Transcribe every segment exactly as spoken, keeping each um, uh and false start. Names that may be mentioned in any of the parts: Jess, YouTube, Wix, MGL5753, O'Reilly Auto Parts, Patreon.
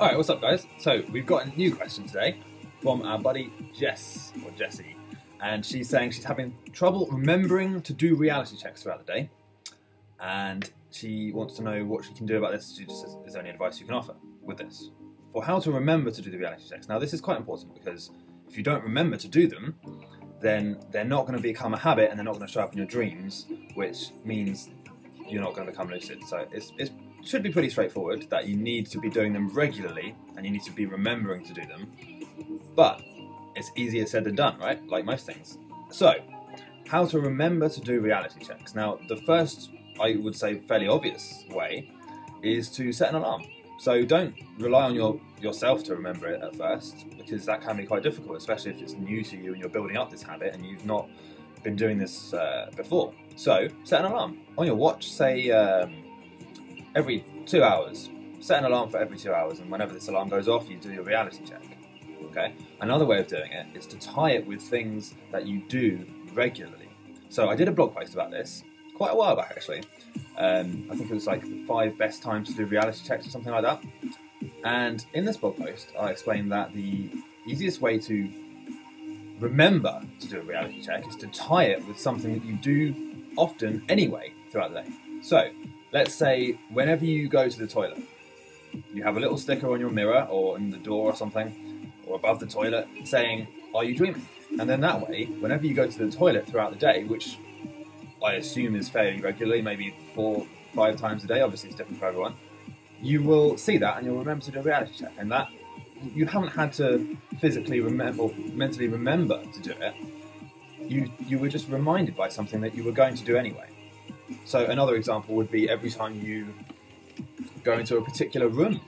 Alright, what's up guys? So we've got a new question today from our buddy Jess, or Jessie, and she's saying she's having trouble remembering to do reality checks throughout the day, and she wants to know what she can do about this. She just says there's only advice you can offer with this, for how to remember to do the reality checks. Now this is quite important, because if you don't remember to do them, then they're not going to become a habit and they're not going to show up in your dreams, which means you're not going to become lucid. So it's, it should be pretty straightforward that you need to be doing them regularly and you need to be remembering to do them, but it's easier said than done, right? Like most things. So how to remember to do reality checks. Now the first, I would say, fairly obvious way is to set an alarm. So don't rely on your yourself to remember it at first, because that can be quite difficult, especially if it's new to you and you're building up this habit and you've not been doing this uh, before. So set an alarm on your watch, say um, every two hours. Set an alarm for every two hours, and whenever this alarm goes off, you do your reality check. Okay. Another way of doing it is to tie it with things that you do regularly. So I did a blog post about this quite a while back, actually. Um, I think it was like the five best times to do reality checks or something like that. And in this blog post, I explained that the easiest way to remember to do a reality check is to tie it with something that you do often anyway throughout the day. So let's say whenever you go to the toilet, you have a little sticker on your mirror or in the door or something, or above the toilet, saying, "Are you dreaming?" And then that way, whenever you go to the toilet throughout the day, which I assume is fairly regularly, maybe four, five times a day, obviously it's different for everyone, you will see that and you'll remember to do a reality check. And that, you haven't had to physically remember, or mentally remember to do it, you, you were just reminded by something that you were going to do anyway. So another example would be every time you go into a particular room,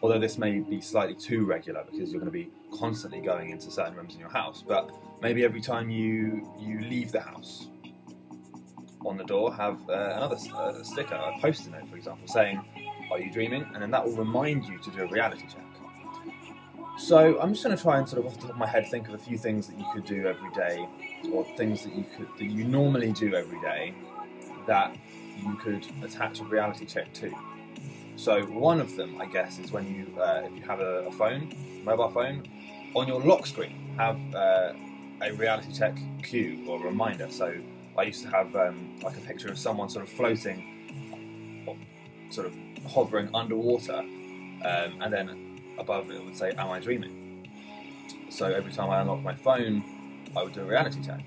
although this may be slightly too regular because you're going to be constantly going into certain rooms in your house, but maybe every time you, you leave the house, on the door have uh, another uh, sticker, a post-it note for example, saying, "Are you dreaming?" And then that will remind you to do a reality check. So I'm just going to try and sort of off the top of my head think of a few things that you could do every day, or things that you could that you normally do every day that you could attach a reality check to. So one of them, I guess, is when you uh, if you have a, a phone, mobile phone, on your lock screen have uh, a reality check cue or reminder. So I used to have um, like a picture of someone sort of floating, or sort of hovering underwater, um, and then above it would say, "Am I dreaming?" So every time I unlocked my phone, I would do a reality check.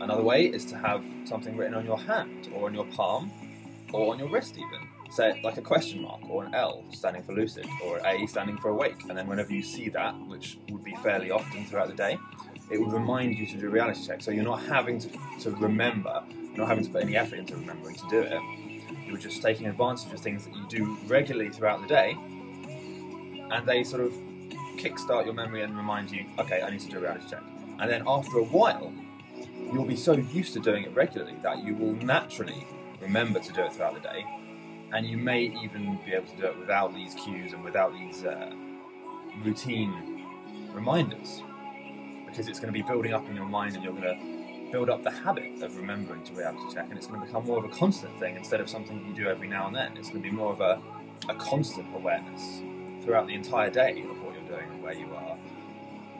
Another way is to have something written on your hand, or on your palm, or on your wrist even. Say like a question mark, or an L standing for lucid, or an A standing for awake, and then whenever you see that, which would be fairly often throughout the day, it would remind you to do a reality check, so you're not having to, to remember, you're not having to put any effort into remembering to do it. You're just taking advantage of things that you do regularly throughout the day, and they sort of kickstart your memory and remind you, okay, I need to do a reality check. And then after a while, you'll be so used to doing it regularly that you will naturally remember to do it throughout the day, and you may even be able to do it without these cues and without these uh, routine reminders, because it's going to be building up in your mind and you're going to build up the habit of remembering to reality check, and it's going to become more of a constant thing instead of something that you do every now and then. It's going to be more of a, a constant awareness throughout the entire day of what you're doing, where you are,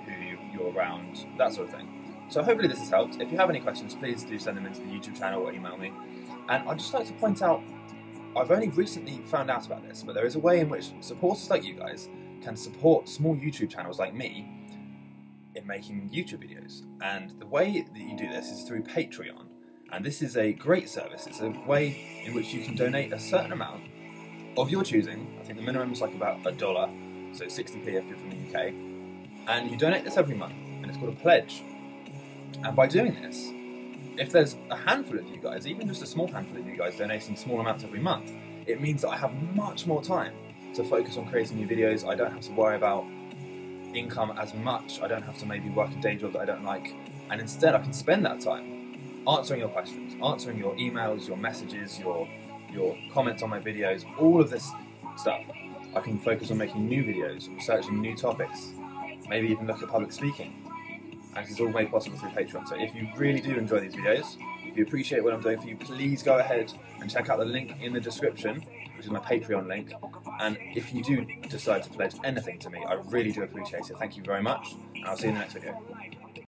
who you, you're around, that sort of thing. So hopefully this has helped. If you have any questions, please do send them into the YouTube channel or email me. And I'd just like to point out, I've only recently found out about this, but there is a way in which supporters like you guys can support small YouTube channels like me in making YouTube videos, and the way that you do this is through Patreon, and this is a great service. It's a way in which you can donate a certain amount of your choosing. I think the minimum is like about a dollar, so sixty p if you're from the U K, and you donate this every month, and it's called a pledge. And by doing this, if there's a handful of you guys, even just a small handful of you guys donating small amounts every month, it means that I have much more time to focus on creating new videos. I don't have to worry about income as much. I don't have to maybe work a day job that I don't like, and instead I can spend that time answering your questions, answering your emails, your messages, your your comments on my videos, all of this stuff. I can focus on making new videos, researching new topics, maybe even look at public speaking, and it's all made possible through Patreon. So if you really do enjoy these videos, if you appreciate what I'm doing for you, please go ahead and check out the link in the description, which is my Patreon link. And if you do decide to pledge anything to me, I really do appreciate it. Thank you very much, and I'll see you in the next video.